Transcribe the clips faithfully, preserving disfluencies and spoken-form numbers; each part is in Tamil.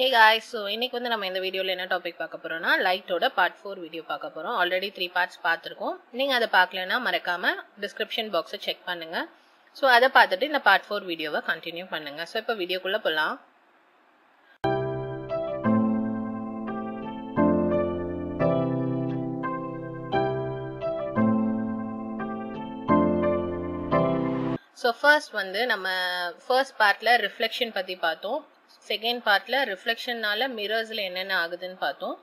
Hey guys, so in this video, we will topic about light part four video. Already three parts. If you haven't seen that, check the description box. So that's why we will continue part four video. So let's go to the video. So first, we will first part la reflection. Second part la reflection nala mirrors la enna agudun paathom.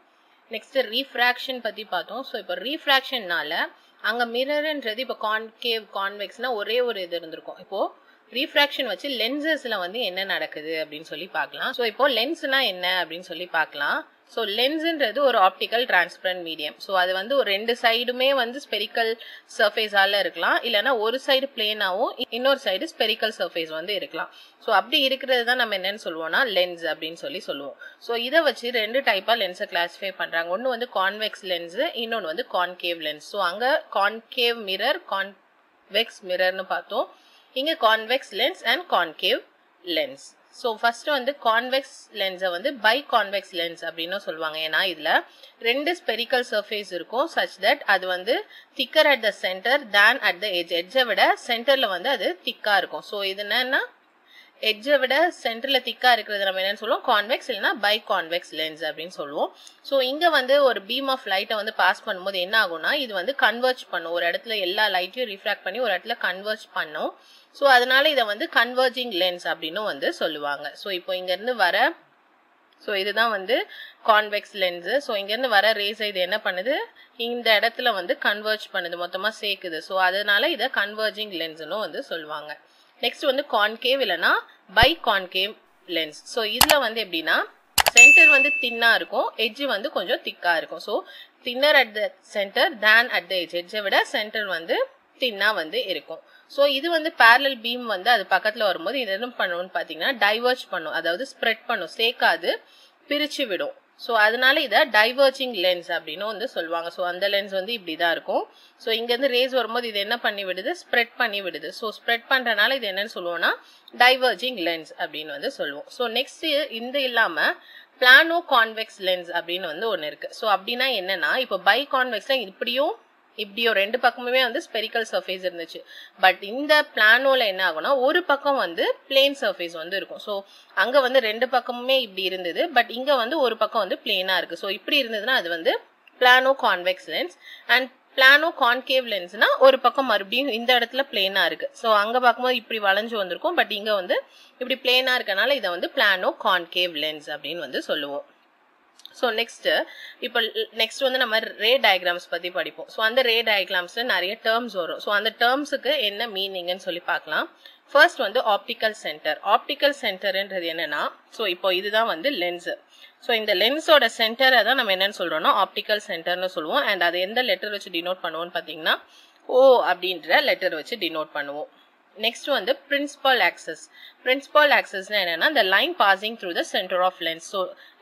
Next refraction patti paathom. So ipo refraction nala anga mirror endradhu ipo concave convex na ore ore idu irundirukum. Ipo refraction vachi lenses la vandu enna nadakudhu appdin solli paakalam. So ipo lens na enna appdin solli paakalam. So lens endradhu or optical transparent medium. So adu vandu rendu side me vandu spherical surface alla irukkalam illana oru side plane avu innor side spherical surface vandu irukkalam. So அப்படி இருக்குறது தான் நம்ம என்னன்னு சொல்வோம்னா lens அப்படினு சொல்லி சொல்வோம். So இத வச்சு ரெண்டு டைப்பா lens classify பண்றாங்க. ஒன்னு வந்து convex lens, இன்னொன்னு வந்து concave lens. So அங்க concave mirror, convex mirror னு பார்த்தோம். இங்க convex lens and concave lens. So first வந்து convex lens வந்து biconvex lens அப்படினு சொல்வாங்க. ஏனா இதுல ரெண்டு spherical surface இருக்கும் such that அது வந்து thicker at the center than at the edge. Edge விட centerல வந்து அது thick-ஆ இருக்கும். So இது என்னன்னா edge விட சென்டர்ல திக்கா இருக்குறது நம்ம என்ன சொல்லுவோம் கான்வெக்ஸ் இல்லனா பை கான்வெக்ஸ் லென்ஸ் அப்படினு சொல்லுவோம். சோ இங்க வந்து ஒரு பீம் ஆஃப் லைட்ட வந்து பாஸ் பண்ணும்போது என்ன ஆகும்னா இது வந்து கன்வர்ஜ் பண்ணும். ஒரு இடத்துல எல்லா லைட்டையும் ரிஃப்ராக்ட் பண்ணி ஒரு இடத்துல கன்வர்ஜ் பண்ணும். சோ அதனால இத வந்து கன்வர்ஜிங் லென்ஸ் அப்படினு வந்து சொல்லுவாங்க. சோ இப்போ இங்க இருந்து வர சோ இதுதான் வந்து கான்வெக்ஸ் லென்ஸ். சோ இங்க இருந்து வர ரேஸ் இது என்ன பண்ணுது இந்த இடத்துல வந்து கன்வர்ஜ் பண்ணுது மொத்தமா சேக்குது. சோ அதனால இத கன்வர்ஜிங் லென்ஸ்னு வந்து சொல்வாங்க. Next one concave illana biconcave lens. So idla vandu epdina center vandu thin ah irukum, edge vandu konjam thick ah irukum. So thinner at the center than at the edge. Edge vida center vandu thin ah vandu irukum. So idu vandu parallel beam vandu adu pakkathula varumbodhu idu enna pannuvnu pathina diverge pannum, adhavadhu spread pannum, sekadu pirichu vidum. So அதனால இத டைவர்ஜிங் லென்ஸ் அப்படினு வந்து சொல்வாங்க. சோ அந்த லென்ஸ் வந்து இப்படி தான் இருக்கும். சோ இங்க இருந்து ரேஸ் வரும்போது இது என்ன பண்ணி விடுது ஸ்ப்ரெட் பண்ணி விடுது. சோ ஸ்ப்ரெட் பண்றனால இது என்னன்னு சொல்வோம்னா டைவர்ஜிங் லென்ஸ் அப்படினு வந்து சொல்வோம். சோ நெக்ஸ்ட் இந்த இல்லாம பிளானோ கான்வெக்ஸ் லென்ஸ் அப்படினு வந்து ஒன்னு இருக்கு. சோ அப்படினா என்னன்னா இப்போ பை கான்வெக்ஸ்ல இப்படியும் இப்படியும் ரெண்டு பக்கமுமே வந்து spherical surface இருந்துச்சு. பட் இந்த பிளானோல என்ன ஆகும்னா ஒரு பக்கம் வந்து plane surface வந்து இருக்கும். சோ அங்க வந்து ரெண்டு பக்கமுமே இப்படி இருந்தது. பட் இங்க வந்து ஒரு பக்கம் வந்து planeஆ இருக்கு. சோ இப்படி இருந்ததுனா அது வந்து plano convex lens and plano concave lensனா ஒரு பக்கம் மறுபடியும் இந்த இடத்துல planeஆ இருக்கு. சோ அங்க பாக்கும்போது இப்படி வளைஞ்சு வந்திருக்கும். பட் இங்க வந்து இப்படி planeஆ இருக்கனால இத வந்து plano concave lens அப்படினு வந்து சொல்லுவோம். So next இப்போ நெக்ஸ்ட் வந்து நம்ம ரே டயகிராம்ஸ் பத்தி படிப்போம். சோ அந்த ரே டயகிராம்ஸ்ல நிறைய டர்ம்ஸ் வரும். சோ அந்த டர்ம்ஸ்க்கு என்ன மீனிங்னு சொல்லி பார்க்கலாம். ஃபர்ஸ்ட் வந்து ஆப்டிகல் சென்டர். ஆப்டிகல் சென்டர்ன்றது என்னன்னா சோ இப்போ இதுதான் வந்து லென்ஸ். சோ இந்த லென்ஸோட சென்டரை தான் நம்ம என்னன்னு சொல்றோம்னா ஆப்டிகல் சென்டர்னு சொல்லுவோம். அண்ட் அது எந்த லெட்டர் வச்சு டினோட் பண்ணுவோம்னு பாத்தீங்கன்னா ஓ அப்படின்ற லெட்டர் வச்சு டினோட் பண்ணுவோம். Next one the principal axis. Principal axis na enna the line passing through the center of lens. So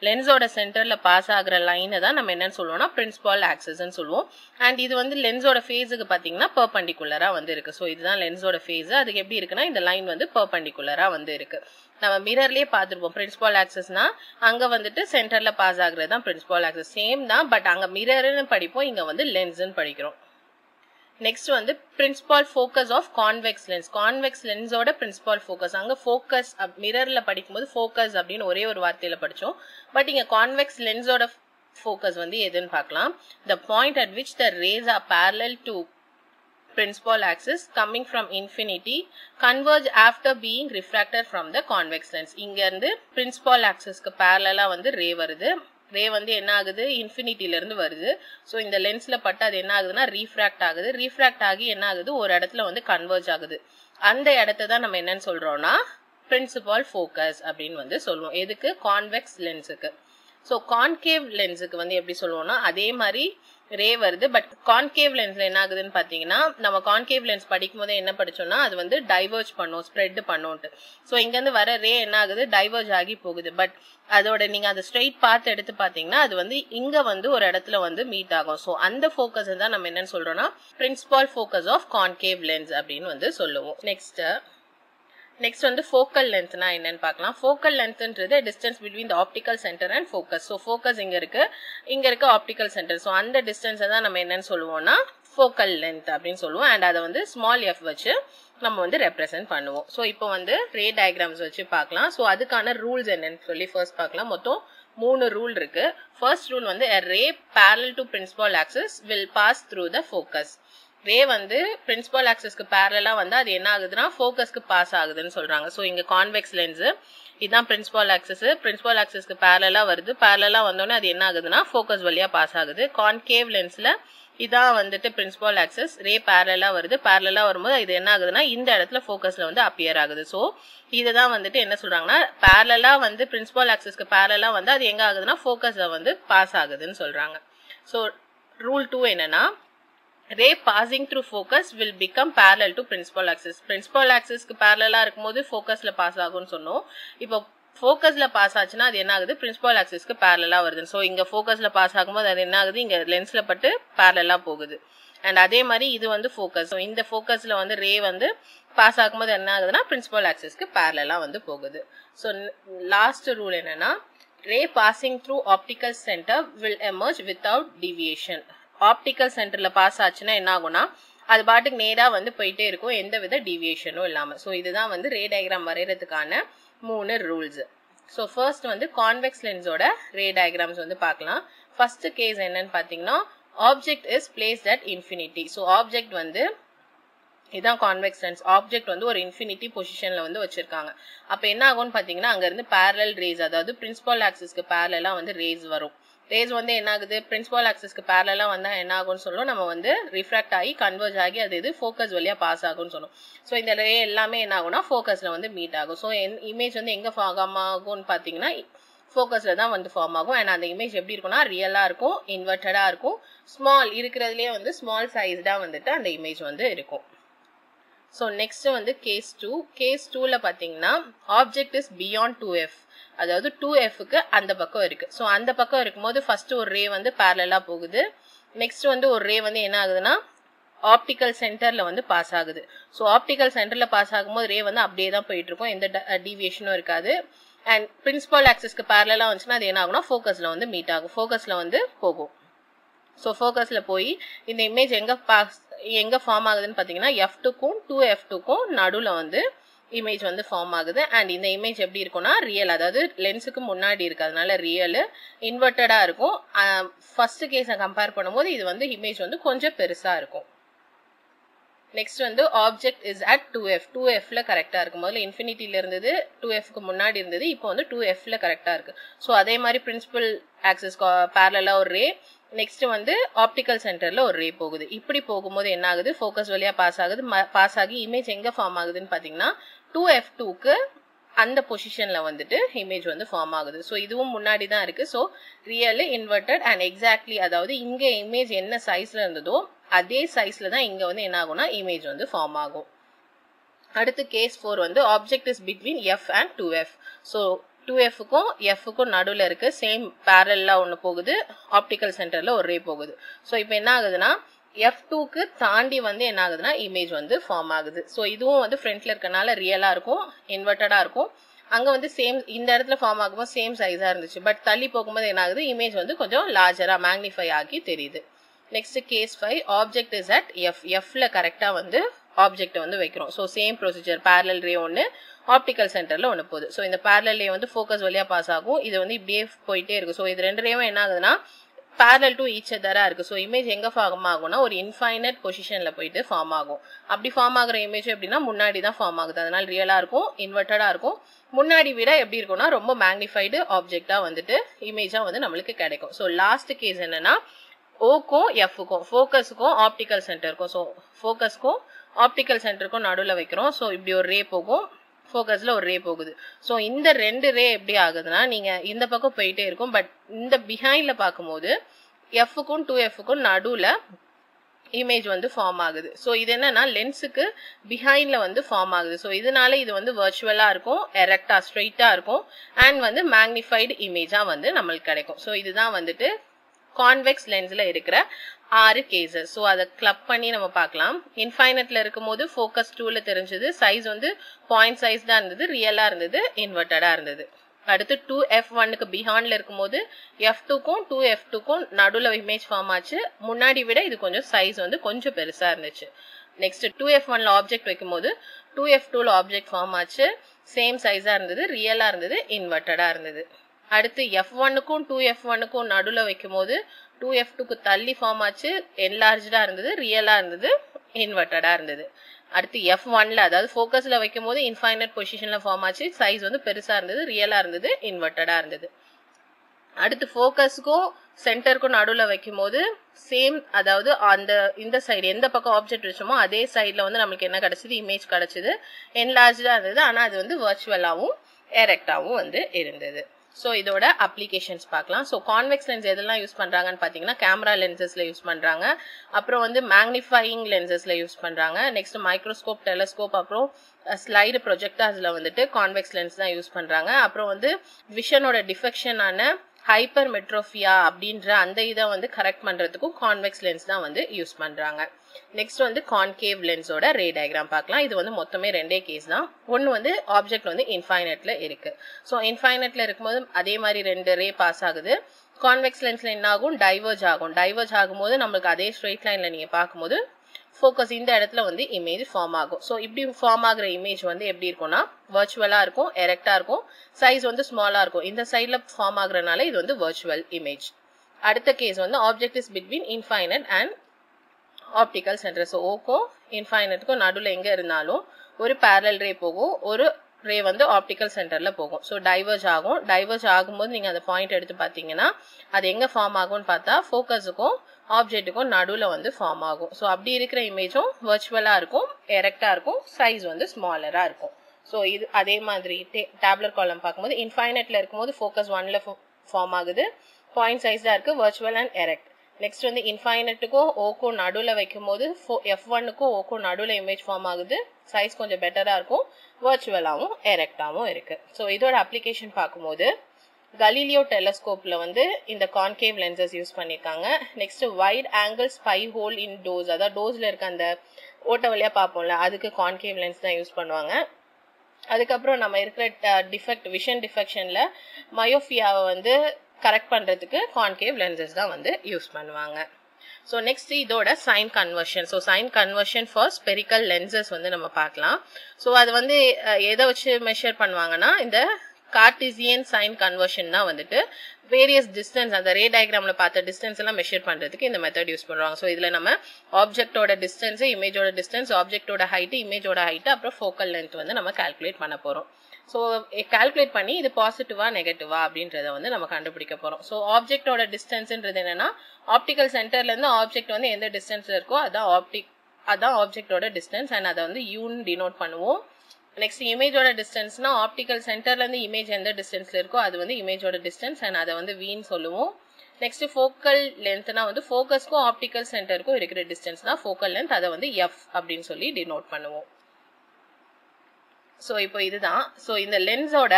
lens oda center la pass agra line da nam enna solluvom na principal axis nu solluvom. And idu vandu lens oda face ku pathina perpendicular ah vandu irukku. So idu dhaan lens oda face adukku eppadi irukna inda line vandu perpendicular ah vandu irukku. நம்ம மிரர்லயே பாத்துறோம் பிரின்சிபல் ஆக்சஸ்னா அங்க வந்துட்டு சென்டர்ல பாஸ் ஆகுறது தான் பிரின்சிபல் ஆக்சஸ். சேம் தான் பட் அங்க மிரர்னு படிப்போம் இங்க வந்து லென்ஸ்னு படிக்கிறோம். நெக்ஸ்ட் வந்து principal focus of convex lens. Convex லென்ஸோட பிரின்சிபல் ஃபோக்கஸ் அங்க ஃபோக்கஸ் மிரர்ல படிக்கும்போது ஃபோக்கஸ் அப்படின்னு ஒரே ஒரு வார்த்தையில படிச்சோம். பட் இங்க கான்வெக்ஸ் லென்ஸோட ஃபோக்கஸ் வந்து எதுன்னு பார்க்கலாம். The point at which the rays are parallel to principal axis coming from infinity converge after being refracted from the convex lens. இங்க இருந்து பிரின்சிபல் ஆக்சஸ்க்கு parallel-ஆ வந்து ரே வருது. ரே வந்து என்ன ஆகுது இன்ஃபினிட்டில இருந்து வருது. சோ இந்த லென்ஸ்ல பட்டு அது என்ன ஆகுதுன்னா ரீஃப்ராக்ட் ஆகுது. ரீஃப்ராக்ட் ஆகி என்ன ஆகுது ஒரு இடத்துல வந்து கன்வர்ஜ் ஆகுது. அந்த இடத்தை தான் நம்ம என்னன்னு சொல்றோம்னா பிரின்சிபல் ஃபோக்கஸ் அப்படின்னு வந்து சொல்லுவோம். எதுக்கு கான்வெக்ஸ் லென்ஸுக்கு. சோ கான்கேவ் லென்ஸுக்கு வந்து எப்படி சொல்லுவோம்னா அதே மாதிரி ரே வருது. பட் கான்கேவ் லென்ஸ்ல என்ன ஆகுதுன்னு பாத்தீங்கன்னா நம்ம கான்கேவ் லென்ஸ் படிக்கும் போதே என்ன படிச்சோம்னா அது வந்து டைவர்ஜ் பண்ணும் ஸ்ப்ரெட் பண்ணும்ட்டு. சோ இங்க இருந்து வர ரே என்ன ஆகுது டைவர்ஜ் ஆகி போகுது. பட் அதோட நீங்க அந்த ஸ்ட்ரெயிட் பாத் எடுத்து பாத்தீங்கன்னா அது வந்து இங்க வந்து ஒரு இடத்துல வந்து மீட் ஆகும். சோ அந்த ஃபோக்கஸ் தான் நம்ம என்னன்னு சொல்றோம்னா principal focus of concave lens அப்படின்னு வந்து சொல்லுவோம். Next Next on the focal length na enna paakalam. Focal length is distance between the optical center and focus. So focus inga irukku inga irukku optical center. So and the distance da nama enna solluvom na focal length appdin solluvom, and adha vandu small f vachu nama vandu represent pannuvom. So ipo vandu ray diagrams vachu paakalam. So adukana rules enna solli first paakalam. Mottham three rule irukku. First rule vandu a ray parallel to principal axis will pass through the focus. Ray வந்து principal axis க்கு parallel-ஆ வந்தா அது என்ன ஆகுதுன்னா focus க்கு pass ஆகுதுன்னு சொல்றாங்க. சோ இங்க convex lens இதான் principal axis, principal axis க்கு parallel-ஆ வருது. Parallel-ஆ வந்தோனே அது என்ன ஆகுதுன்னா focus வழியா pass ஆகுது. Concave lens-ல இதான் வந்துட்டு principal axis, ray parallel-ஆ வருது. Parallel-ஆ வரும்போது இது என்ன ஆகுதுன்னா இந்த இடத்துல focus-ல வந்து appear ஆகுது. சோ இதுதான் வந்துட்டு என்ன சொல்றாங்கன்னா parallel-ஆ வந்து principal axis க்கு parallel-ஆ வந்தா அது எங்க ஆகுதுன்னா focus-ல வந்து pass ஆகுதுன்னு சொல்றாங்க. சோ rule two என்னன்னா ray passing through focus will become parallel to principal axis. Principal axis க்கு parallel-ஆ இருக்கும்போது focus-ல pass ஆகும்னு சொன்னோம். இப்போ focus-ல pass ஆச்சுனா அது என்ன ஆகுது principal axis க்கு parallel-ஆ வருது. சோ இங்க focus-ல pass ஆகும்போது அது என்ன ஆகுது இங்க lens-ல பட்டு parallel-ஆ போகுது. அண்ட் அதே மாதிரி இது வந்து focus. சோ இந்த focus-ல வந்து ray வந்து pass ஆகும்போது என்ன ஆகுதுன்னா principal axis க்கு parallel-ஆ வந்து போகுது. சோ last rule என்னன்னா ray passing through optical center will emerge without deviation. Optical சென்டர்ல பாஸ் ஆச்சுன்னா என்ன ஆகும்னா அது பாட்டுக்கு நேரா வந்து போயிட்டே இருக்கும், எந்த வித டிவியேஷனும் இல்லாம. சோ இதுதான் வந்து ரே டயக்ராம் வரையறதுக்கான மூணு ரூல்ஸ். சோ ஃபர்ஸ்ட் வந்து கான்வெக்ஸ் லென்ஸோட ரே டயக்ராம்ஸ் வந்து பார்க்கலாம். ஃபர்ஸ்ட் கேஸ் என்னன்னு பாத்தீங்கன்னா object is placed at infinity. So object வந்து இதான் கான்வெக்ஸ் லென்ஸ். ஆப்ஜெக்ட் வந்து ஒரு இன்ஃபினிட்டி பொசிஷன்ல வந்து வச்சிருக்காங்க. அப்ப என்ன ஆகும்னு பாத்தீங்கன்னா அங்க இருந்து parallel rays, அதாவது பிரின்சிபல் ஆக்சிஸ்க்கு parallel-ஆ வந்து rays வரும். ரேஸ் வந்து என்ன ஆகுது பிரின்சிபல் ஆக்சிஸ்க்கு parallel-ஆ வந்தா என்ன ஆகும்னு சொல்லுவோம், நம்ம வந்து ரிஃப்ராக்ட் ஆகி கன்வர்ஜ் ஆகி அது இது ஃபோக்கஸ் வழியா பாஸ் ஆகும்னு சொல்லுவோம். ஸோ இந்த ரே எல்லாமே என்ன ஆகும்னா ஃபோக்கஸ்ல வந்து மீட் ஆகும். ஸோ இமேஜ் வந்து எங்க ஃபார்ம் ஆகும்னு பாத்தீங்கன்னா ஃபோக்கஸ்ல தான் வந்து ஃபார்ம் ஆகும். அண்ட் அந்த இமேஜ் எப்படி இருக்கும்னா ரியலா இருக்கும், இன்வெர்டடா இருக்கும், ஸ்மால் இருக்கிறதுலயே வந்து ஸ்மால் சைஸ்டா வந்துட்டு அந்த இமேஜ் வந்து இருக்கும். ஸோ நெக்ஸ்ட் வந்து கேஸ் டூ. கேஸ் டூல பாத்தீங்கன்னா object is beyond two F, அதாவது டூ எஃப்க்கு அந்த பக்கம் இருக்கு. ஸோ அந்த பக்கம் இருக்கும்போது ஃபர்ஸ்ட் ஒரு ரே வந்து parallel-ஆ போகுது. நெக்ஸ்ட் வந்து ஒரு ரே வந்து என்ன ஆகுதுன்னா ஆப்டிக்கல் சென்டர்ல வந்து பாஸ் ஆகுது. ஸோ ஆப்டிக்கல் சென்டர்ல பாஸ் ஆகும்போது ரே வந்து அப்படியே தான் போயிட்டு இருக்கும், எந்த டிவியேஷனும் இருக்காது. அண்ட் பிரின்சிபல் ஆக்சிஸ்க்கு parallel-ஆ வந்துச்சுன்னா அது என்ன ஆகும்னா ஃபோக்கஸ்ல வந்து மீட் ஆகும், ஃபோக்கஸ்ல வந்து போகும். ஸோ ஃபோக்கஸ்ல போய் இந்த இமேஜ் எங்க பாஸ் எங்க ஃபார்ம் ஆகுதுன்னு பாத்தீங்கன்னா எஃப் டூக்கும் டூ எஃப் டூக்கும் நடுவுல வந்து இமேஜ் வந்து ஃபார்ம் ஆகுது. அண்ட் இந்த இமேஜ் எப்படி இருக்கும்னா ரியல், அதாவது லென்ஸுக்கு முன்னாடி இருக்கு, அதனால ரியல் இன்வெர்டடா இருக்கும். ஃபர்ஸ்ட் கேஸை கம்பேர் பண்ணும்போது இது வந்து இமேஜ் வந்து கொஞ்சம் பெருசா இருக்கும். நெக்ஸ்ட் வந்து object is at two F, two எஃப்ல கரெக்டா இருக்கும். முதல்ல இன்ஃபினிட்டில இருந்தது டூ எஃப்க்கு முன்னாடி இருந்தது, இப்போ வந்து டூ எஃப்ல கரெக்டா இருக்கு. ஸோ அதே மாதிரி பிரின்சிபல் ஆக்சிஸ் parallel-ஆ ஒரு ரே, நெக்ஸ்ட் வந்து ஆப்டிக்கல் சென்டர்ல ஒரு ரே போகுது. இப்படி போகும்போது என்ன ஆகுது ஃபோக்கஸ் வழியா பாஸ் ஆகுது. பாஸ் ஆகி இமேஜ் எங்க ஃபார்ம் ஆகுதுன்னு பாத்தீங்கன்னா டூ எஃப் டூக்கு அந்த பொசிஷன்ல வந்துட்டு இமேஜ் வந்து ஃபார்ம் ஆகுது. ஸோ இதுவும் முன்னாடி தான் இருக்கு. So real inverted and exactly, அதாவது இங்க இமேஜ் என்ன சைஸ்ல இருந்ததோ அதே சைஸ்ல தான் இங்க வந்து என்ன ஆகும்னா இமேஜ் வந்து ஃபார்ம் ஆகும். அடுத்து கேஸ் ஃபோர் வந்து object is between F and two F. So two எஃப்க்கும் எஃப்க்கும் நடுவில் இருக்கு, சேம் parallel-ஆ ஒன்று போகுது, ஆப்டிக்கல் சென்டர்ல ஒரே போகுது. ஸோ இப்போ என்ன ஆகுதுன்னா எஃப் டூக்கு தாண்டி வந்து என்ன ஆகுதுன்னா இமேஜ் வந்து ஃபார்ம் ஆகுது. ஸோ இதுவும் வந்து ஃப்ரண்ட்ல இருக்கனால ரியலா இருக்கும், இன்வெர்டடா இருக்கும். அங்கே வந்து சேம் இந்த இடத்துல ஃபார்ம் ஆகும்போது சேம் சைஸாக இருந்துச்சு, பட் தள்ளி போகும்போது என்ன ஆகுது இமேஜ் வந்து கொஞ்சம் லார்ஜரா மேக்னிஃபை ஆகி தெரியுது. Next case five object is at F, எஃப்ல கரெக்டா வந்து ஆப்ஜெக்ட் வந்து வைக்கிறோம். So same procedure parallel ray ஒன்று ஆப்டிக்கல் சென்டர்ல ஒன்று போகுது. ஸோ இந்த parallel ray வந்து ஃபோக்கஸ் வழியா பாஸ் ஆகும், இது வந்து இப்படியே போயிட்டே இருக்கும். ஸோ இது ரெண்டு ரேவும் என்ன ஆகுதுன்னா parallel to each other-ஆ இருக்கு. ஸோ இமேஜ் எங்க ஃபார்ம் ஆகும்னா ஒரு இன்ஃபைனட் பொசிஷன்ல போயிட்டு ஃபார்ம் ஆகும். அப்படி ஃபார்ம் ஆகுற இமேஜ் எப்படின்னா முன்னாடி தான் ஃபார்ம் ஆகுது, அதனால ரியலா இருக்கும், இன்வெர்டடா இருக்கும். முன்னாடி விட எப்படி இருக்கும்னா ரொம்ப மேக்னிஃபைடு ஆப்ஜெக்டா வந்துட்டு இமேஜா வந்து நம்மளுக்கு கிடைக்கும். ஸோ லாஸ்ட் கேஸ் என்னன்னா ஓக்கும் எஃப்க்கும் ஃபோக்கஸுக்கும் ஆப்டிக்கல் சென்டருக்கும், ஸோ ஃபோக்கஸ்க்கும் ஆப்டிக்கல் சென்டருக்கும் நடுவில் வைக்கிறோம். ஸோ இப்படி ஒரு ரே போகும், ஃபோக்கஸ்ல ஒரு ரே போகுது. ஸோ இந்த ரெண்டு ரே எப்படி ஆகுதுன்னா நீங்க இந்த பக்கம் போயிட்டே இருக்கும், பட் இந்த பிஹைண்ட்ல பார்க்கும்போது எஃப்க்கும் டூ எஃப்க்கும் நடுவில் இமேஜ் வந்து ஃபார்ம் ஆகுது. ஸோ இது என்னன்னா லென்ஸுக்கு பிஹைண்ட்ல வந்து ஃபார்ம் ஆகுது. ஸோ இதனால இது வந்து வர்ச்சுவலா இருக்கும், எரெக்டா ஸ்ட்ரெயிட்டா இருக்கும், அண்ட் வந்து மேக்னிஃபைடு இமேஜா வந்து நம்மளுக்கு கிடைக்கும். ஸோ இதுதான் வந்துட்டு convex lens la irukra six cases. So adha club panni nama paakalam. Infinite la irukumbodhu focus two la therinjadhu size vandu point size da irundhadhu, real ah irundhadhu, inverted ah irundhadhu. அடுத்து two F one க்கு பிஹாண்ட்ல இருக்கும்போது F two க்கும் two F two க்கும் நடுவுல இமேஜ் ஃபார்ம் ஆச்சு. முன்னாடி விட இது கொஞ்சம் சைஸ் வந்து கொஞ்சம் பெருசா இருந்துச்சு. நெக்ஸ்ட் two F one ல ஆப்ஜெக்ட் வைக்கும்போது two F two ல ஆப்ஜெக்ட் ஃபார்ம் ஆச்சு. சேம் சைஸா இருந்தது, ரியலா இருந்தது, இன்வெர்ட்டடா இருந்தது. அடுத்து F one க்கும் two F one க்கும் நடுவுல வைக்கும்போது two F two க்கு தள்ளி ஃபார்ம் ஆச்சு. என்லார்ஜ்டா இருந்தது, ரியலா இருந்தது, இன்வெர்ட்டடா இருந்தது. அடுத்து F one ல அதாவது ஃபோக்கஸ்ல வைக்கும்போது இன்ஃபைனைட் பொசிஷன்ல ஃபார்ம் ஆச்சு. சைஸ் வந்து பெருசா இருந்தது, ரியலா இருந்தது, இன்வெர்ட்டடா இருந்தது. அடுத்து ஃபோக்கஸ்க்கு சென்டருக்கு நடுவுல வைக்கும்போது சேம் அதாவது அந்த இந்த சைடு எந்த பக்கம் ஆப்ஜெக்ட் வச்சோமோ அதே சைடுல வந்து நமக்கு என்ன கிடைச்சது, இமேஜ் கிடைச்சது. என்லார்ஜ்டா இருந்தது, ஆனா அது வந்து வெர்ச்சுவலாவும் எரெக்டாவும் வந்து இருந்தது. So இதோட அப்ளிகேஷன்ஸ் பார்க்கலாம். So convex lens எதெல்லாம் யூஸ் பண்றாங்கன்னு பாத்தீங்கன்னா கேமரா லென்சஸ்ல யூஸ் பண்றாங்க, அப்புறம் வந்து மேக்னிஃபையிங் லென்சஸ்ல யூஸ் பண்றாங்க, நெக்ஸ்ட் மைக்ரோஸ்கோப், டெலஸ்கோப், அப்புறம் ஸ்லைடு ப்ரொஜெக்டர்ஸ்ல வந்துட்டு கான்வெக்ஸ் லென்ஸ் தான் யூஸ் பண்றாங்க. அப்புறம் வந்து விஷனோட டிஃபெக்ஷன் ஆன ஹைப்பர் மெட்ரோபியா அப்படின்ற அந்த இதை வந்து கரெக்ட் பண்றதுக்கும் கான்வெக்ஸ் லென்ஸ் தான் வந்து யூஸ் பண்றாங்க. நெக்ஸ்ட் வந்து கான்கேவ் லென்ஸோட ரே டயக்ராம் பார்க்கலாம். இது வந்து மொத்தமே ரெண்டே கேஸ் தான். ஒன்று வந்து ஆப்ஜெக்ட் வந்து இன்ஃபைனட்ல இருக்கு. ஸோ இன்ஃபைனட்ல இருக்கும்போது அதே மாதிரி ரெண்டு ரே பாஸ் ஆகுது. கான்வெக்ஸ் லென்ஸ்ல என்ன ஆகும், டைவர்ஜ் ஆகும். டைவர்ஜ் ஆகும்போது நம்மளுக்கு அதே ஸ்ட்ரெயிட் லைன்ல நீங்க பார்க்கும்போது ஃபோக்கஸ் இந்த இடத்துல வந்து இமேஜ் ஃபார்ம் ஆகும். ஸோ இப்படி ஃபார்ம் ஆகுற இமேஜ் வந்து எப்படி இருக்கும்னா வெர்ச்சுவலா இருக்கும், எரெக்டா இருக்கும், சைஸ் வந்து ஸ்மாலா இருக்கும். இந்த சைட்ல ஃபார்ம் ஆகுறதுனால இது வந்து வெர்ச்சுவல் இமேஜ். அடுத்த கேஸ் வந்து object is between infinite and optical centre. So ஓக்கும் இன்ஃபைனட்டுக்கும் நடுவில் எங்கே இருந்தாலும் ஒரு பேரல் ரே போகும், ஒரு ரே வந்து ஆப்டிக்கல் சென்டரில் போகும். ஸோ டைவர்ஜ் ஆகும். டைவர்ஜ் ஆகும்போது நீங்கள் அந்த பாயிண்ட் எடுத்து பார்த்தீங்கன்னா அது எங்கே ஃபார்ம் ஆகும்னு பார்த்தா ஃபோக்கஸுக்கும் ஆப்ஜெக்ட்டுக்கும் நடுவில் வந்து ஃபார்ம் ஆகும். ஸோ அப்படி இருக்கிற இமேஜும் வெர்ச்சுவலாக இருக்கும், எரெக்டாக இருக்கும், சைஸ் வந்து ஸ்மாலராக இருக்கும். ஸோ இது அதே மாதிரி டேப்லர் காலம் பார்க்கும்போது இன்ஃபைனட்டில் இருக்கும்போது ஃபோக்கஸ் ஒன்ல ஃபார்ம் ஆகுது, பாயிண்ட் சைஸாக இருக்குது, வெர்ச்சுவல் அண்ட் எரெக்ட். நெக்ஸ்ட் வந்து இன்ஃபைனட்டுக்கும் ஓக்கும் நடுவில் வைக்கும்போது எஃப் ஒன்னுக்கும் ஓக்கும் நடுவில் இமேஜ் ஃபார்ம் ஆகுது, சைஸ் கொஞ்சம் பெட்டராக இருக்கும், வெர்ச்சுவலாகவும் எரெக்டாகவும் இருக்கு. ஸோ இதோட அப்ளிகேஷன் பார்க்கும்போது கலீலியோ டெலஸ்கோப்ல வந்து இந்த கான்கேவ் லென்சஸ் யூஸ் பண்ணியிருக்காங்க. Next wide angle spy hole in doors, அதாவது டோஸ்ல இருக்க அந்த ஓட்ட வழியா பார்ப்போம்ல அதுக்கு கான்கேவ் லென்ஸ் தான் யூஸ் பண்ணுவாங்க. அதுக்கப்புறம் நம்ம இருக்கிற டிஃபெக்ட் விஷன் டிஃபெக்ஷன்ல மயோபியாவை வந்து கரெக்ட் பண்றதுக்கு கான்கேவ் லென்சஸ் தான் வந்து யூஸ் பண்ணுவாங்க. ஸோ நெக்ஸ்ட் இதோட sign conversion. So sign conversion for spherical lenses வந்து நம்ம பார்க்கலாம். ஸோ அது வந்து எதை வச்சு மெஷர் பண்ணுவாங்கன்னா இந்த கார்டிசியன் சைன் கன்வர்ஷன் தான் வந்துட்டு வேரியஸ் டிஸ்டன்ஸ் அந்த ரே டயக்ராம்ல பார்த்த டிஸ்டன்ஸ் எல்லாம் மெஷர் பண்றதுக்கு இந்த மெத்தட் யூஸ் பண்ணுவாங்க. ஸோ இதுல நம்ம ஆப்ஜெக்டோட டிஸ்டன்ஸ், இமேஜோட டிஸ்டன்ஸ், ஆப்ஜெக்டோட ஹைட், இமேஜோட ஹைட், அப்புறம் ஃபோக்கல் லென்த் வந்து நம்ம கால்குலேட் பண்ண போறோம். ஸோ கால்குலேட் பண்ணி இது பாசிட்டிவா நெகட்டிவா அப்படின்றத வந்து நம்ம கண்டுபிடிக்க போறோம். ஸோ ஆப்ஜெக்டோட டிஸ்டன்ஸ்ன்றது என்னன்னா ஆப்டிக்கல் சென்டர்ல இருந்து ஆப்ஜெக்ட் வந்து எந்த டிஸ்டன்ஸ்ல இருக்கோ அதான் ஆப்டிக் அதான் ஆப்ஜெக்டோட டிஸ்டன்ஸ் அண்ட் அதை வந்து யூன்னு டினோட் பண்ணுவோம். நெக்ஸ்ட் இமேஜோட டிஸ்டன்ஸ்னா ஆப்டிக்கல் சென்டர்ல இருந்து இமேஜ் எந்த டிஸ்டன்ஸ்ல இருக்கோ அது வந்து இமேஜோட டிஸ்டன்ஸ் அண்ட் அதை வந்து வீன்னு சொல்லுவோம். நெக்ஸ்ட் ஃபோக்கல் லென்த்னா வந்து ஃபோக்கஸ்க்கும் ஆப்டிக்கல் சென்டருக்கும் இருக்கிற டிஸ்டன்ஸ் தான் ஃபோக்கல் லென்த், அதை வந்து எஃப் அப்படின்னு சொல்லி டினோட் பண்ணுவோம். ஸோ இப்போ இதுதான். ஸோ இந்த லென்ஸோட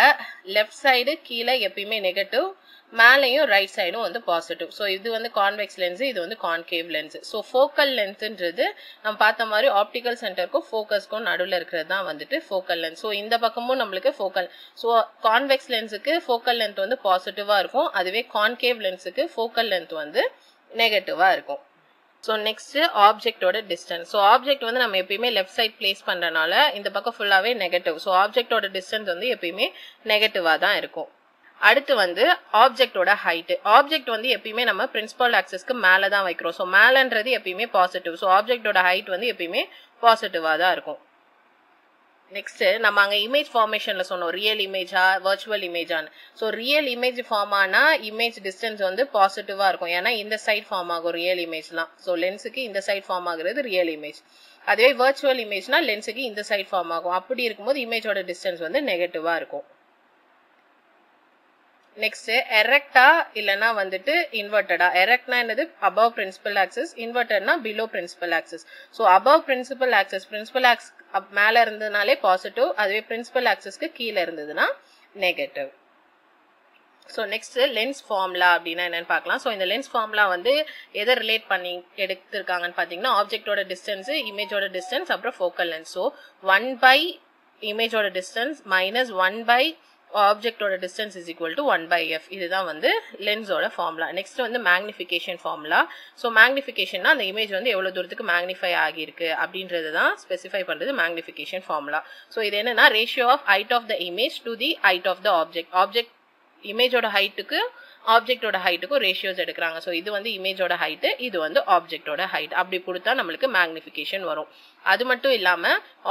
லெஃப்ட் சைடு கீழே எப்பயுமே நெகட்டிவ், மேலேயும் ரைட் சைடும் வந்து பாசிட்டிவ். ஸோ இது வந்து கான்வெக்ஸ் லென்ஸ், இது வந்து கான்கேவ் லென்ஸ். ஸோ ஃபோக்கல் லென்த்ன்றது நம்ம பார்த்த மாதிரி ஆப்டிக்கல் சென்டருக்கும் ஃபோக்கஸ்க்கும் நடுவில் இருக்கிறது தான் வந்துட்டு ஃபோக்கல் லென்ஸ். ஸோ இந்த பக்கமும் நம்மளுக்கு ஃபோக்கல். ஸோ கான்வெக்ஸ் லென்ஸுக்கு ஃபோக்கல் லென்த் வந்து பாசிட்டிவா இருக்கும், அதுவே கான்கேவ் லென்ஸுக்கு ஃபோக்கல் லென்த் வந்து நெகட்டிவா இருக்கும். ஸோ நெக்ஸ்ட் ஆப்ஜெக்டோட டிஸ்டன்ஸ். ஸோ ஆப்ஜெக்ட் வந்து நம்ம எப்பயுமே லெஃப்ட் சைட் பிளேஸ் பண்றதுனால இந்த பக்கம் ஃபுல்லாவே நெகட்டிவ். ஸோ ஆப்ஜெக்டோட டிஸ்டன்ஸ் வந்து எப்பயுமே நெகட்டிவா தான் இருக்கும். அடுத்து வந்து ஆப்ஜெக்டோட ஹைட். ஆப்ஜெக்ட் வந்து எப்பயுமே நம்ம பிரின்சிபல் ஆக்சஸ்க்கு மேலே தான் வைக்கிறோம். ஸோ மேலன்றது எப்பயுமே பாசிட்டிவ். ஸோ ஆப்ஜெக்டோட ஹைட் வந்து எப்பயுமே பாசிட்டிவா தான் இருக்கும். நெக்ஸ்ட் நம்ம அங்க இமேஜ் ஃபார்மேஷன்ல சொன்னோம் ரியல் இமேஜா வெர்ச்சுவல் இமேஜான்னு. ஸோ ரியல் இமேஜ் ஃபார்ம் ஆனா இமேஜ் டிஸ்டன்ஸ் வந்து பாசிட்டிவா இருக்கும், ஏன்னா இந்த சைட் ஃபார்ம் ஆகும் ரியல் இமேஜ்லாம். ஸோ லென்ஸுக்கு இந்த சைட் ஃபார்ம் ஆகுறது ரியல் இமேஜ், அதுவே வெர்ச்சுவல் இமேஜ்னா லென்ஸுக்கு இந்த சைட் ஃபார்ம் ஆகும். அப்படி இருக்கும்போது இமேஜோட டிஸ்டன்ஸ் வந்து நெகட்டிவா இருக்கும். நெக்ஸ்ட் எரெக்டா இல்லைன்னா வந்துட்டு இன்வெர்டடா. எரெக்ட்னா என்னது, அபவ் பிரின்சிபல் ஆக்சஸ். இன்வெர்டட்னா below principal axis. So above principal axis, principal axis மேல இருந்ததுனாலே பாசிட்டிவ், அதுவே பிரின்சிபல் ஆக்சஸ்க்கு கீழே இருந்ததுன்னா negative. So next lens formula அப்படினா என்னன்னு பார்க்கலாம். So இந்த lens formula வந்து எதை relate பண்ணி எடுத்துட்டாங்கன்னு பாத்தீங்கன்னா object ஓட distance, image ஓட distance, அப்புறம் focal length. So one by image ஓட distance minus one by object ஓட distance is equal to one by f. இதுதான் வந்து lens ஓட formula. next வந்து magnification formula. So magnification னா அந்த image வந்து எவ்வளவு தூரத்துக்கு magnify ஆகி இருக்கு அப்படின்றதுதான் specify பண்றது magnification formula. So இது என்னன்னா ratio of height of the image to the height of the object. object image ஓட height க்கு object ஓட height க்கு ratios எடுக்கறாங்க. So இது வந்து image ஓட height, இது வந்து object ஓட height. அப்படி கொடுத்தா நமக்கு magnification வரும். அது மட்டும் இல்லாம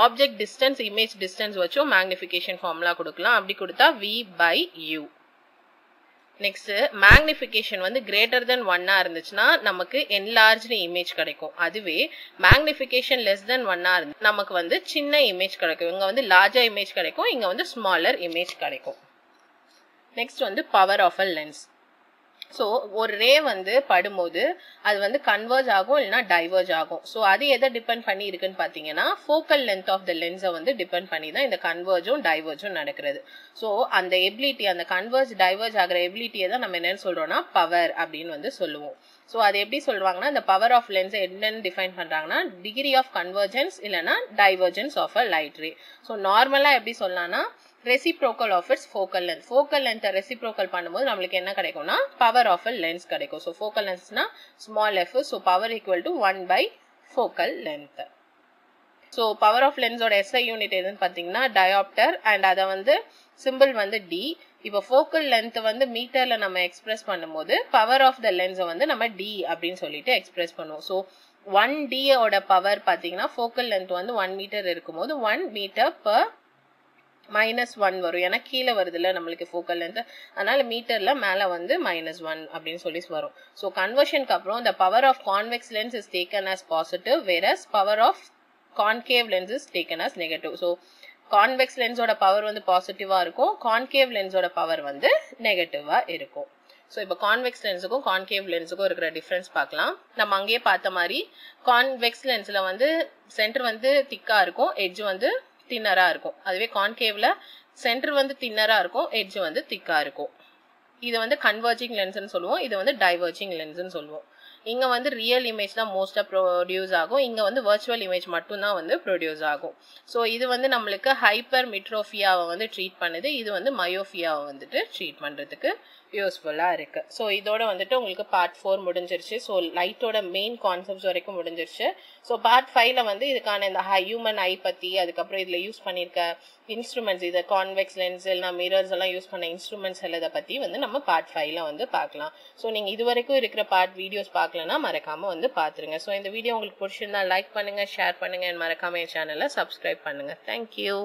object distance, image distance வச்சு magnification formula கொடுக்கலாம். அப்படி கொடுத்தா v by u. next magnification வந்து greater than one ஆ இருந்துச்சுனா நமக்கு enlarged image கிடைக்கும். அதுவே magnification less than one ஆ இருந்து நமக்கு வந்து சின்ன image கிடைக்கும். இங்க வந்து larger image கிடைக்கும், இங்க வந்து smaller image கிடைக்கும். next வந்து power of a lens. so ஒரு ray வந்து படும்போது அது வந்து கன்வர்ஜ் ஆகும் இல்லனா டைவர்ஜ் ஆகும். so அது எதை டிபெண்ட் பண்ணி இருக்குன்னு பாத்தீங்கன்னா focal length of the lens வந்து டிபெண்ட் பண்ணி தான் இந்த கன்வர்ஜும் டைவர்ஜும் நடக்கிறது. so அந்த எபிலிட்டி, அந்த கன்வர்ஜ் டைவர்ஜ் ஆகுற எபிலிட்டியை தான் நம்ம என்னன்னு சொல்றோம்னா பவர் அப்படினு வந்து சொல்லுவோம். so அது எப்படி சொல்வாங்கன்னா இந்த பவர் ஆஃப் லென்ஸ் என்னன்னு டிஃபைன் பண்றாங்கன்னா டிகிரி ஆஃப் கன்வர்ஜென்ஸ் இல்லனா divergence of a light ray. so நார்மலா எப்படி சொல்லலாம்னா reciprocal of its focal length. focal length reciprocal பண்ணும்போது நமக்கு என்ன கிடைக்கும்னா power of a lens கிடைக்கும். so focal length னா small f, so power equal to one by focal length. so power of lens ஓட S I unit என்னன்னு பாத்தீங்கன்னா diopter, and அத வந்து symbol வந்து d. இப்போ focal length வந்து மீட்டர்ல நம்ம எக்ஸ்பிரஸ் பண்ணும்போது power of the lens வந்து நம்ம d அப்படினு சொல்லிட்டு எக்ஸ்பிரஸ் பண்ணுவோம். so one d ஓட பவர் பாத்தீங்கன்னா focal length வந்து one meter இருக்கும்போது one meter per minus one வரும். ஏனா கீழ வருதுல நமக்கு focal length, அதனால மீட்டர்ல மேல வந்து minus one அப்படினு சொல்லி வரும். so conversion க்கு அப்புறம் the power of convex lens is taken as positive whereas power of concave lens is taken as negative. so convex lens ஓட பவர் வந்து பாசிட்டிவா இருக்கும், concave lens ஓட பவர் வந்து நெகட்டிவா இருக்கும். so இப்போ convex lens க்கும் concave lens க்கும் இருக்கிற difference பார்க்கலாம். நம்ம அங்கேயே பார்த்த மாதிரி convex lensல வந்து சென்டர் வந்து திக்கா இருக்கும், edge வந்து தின்னரா இருக்கும். அதுவே கான்கேவ்ல சென்டர் வந்து தின்னரா இருக்கும், எட்ஜ் வந்து திக்கா இருக்கும். இது வந்து கன்வர்ஜிங் லென்ஸ்னு சொல்லுவோம், இது வந்து டைவர்ஜிங் லென்ஸ்னு சொல்லுவோம். இங்க வந்து ரியல் இமேஜ் தான் மோஸ்டா ப்ரொடியூஸ் ஆகும், இங்க வந்து வர்ச்சுவல் இமேஜ் மட்டும் தான் வந்து ப்ரொடியூஸ் ஆகும். சோ இது வந்து நம்மளுக்கு ஹைப்பர்மிட்ரோபியாவை வந்து ட்ரீட் பண்ணுது, இது வந்து மயோபியாவை வந்துட்டு ட்ரீட் பண்றதுக்கு யூஸ்ஃபுல்லா இருக்கு. சோ இதோட வந்துட்டு உங்களுக்கு பார்ட் ஃபோர் முடிஞ்சிருச்சு. சோ லைட்டோட மெயின் கான்செப்ட்ஸ் வரைக்கும் முடிஞ்சிருச்சு. சோ பார்ட் ஃபைவ்ல வந்து இதுக்கான இந்த ஹியூமன் ஐ பத்தி, அதுக்கப்புறம் இதுல யூஸ் பண்ணிருக்க இன்ஸ்ட்ருமெண்ட்ஸ், இதை கான்வெக்ஸ் லென்ஸ் இல்லைன்னா மிரர்ஸ் எல்லாம் யூஸ் பண்ண இன்ஸ்ட்ருமெண்ட்ஸ் எல்லாத பத்தி வந்து நம்ம பார்ட் ஃபைவ்ல வந்து பார்க்கலாம். சோ நீங்க இது வரைக்கும் இருக்கிற பார்ட் வீடியோஸ் பார்க்கலன்னா மறக்காம வந்து பாத்துருங்க. சோ இந்த வீடியோ உங்களுக்கு பிடிச்சிருந்தா லைக் பண்ணுங்க, ஷேர் பண்ணுங்க, மறக்காம என் சேனலை சப்ஸ்கிரைப் பண்ணுங்க. தேங்க்யூ.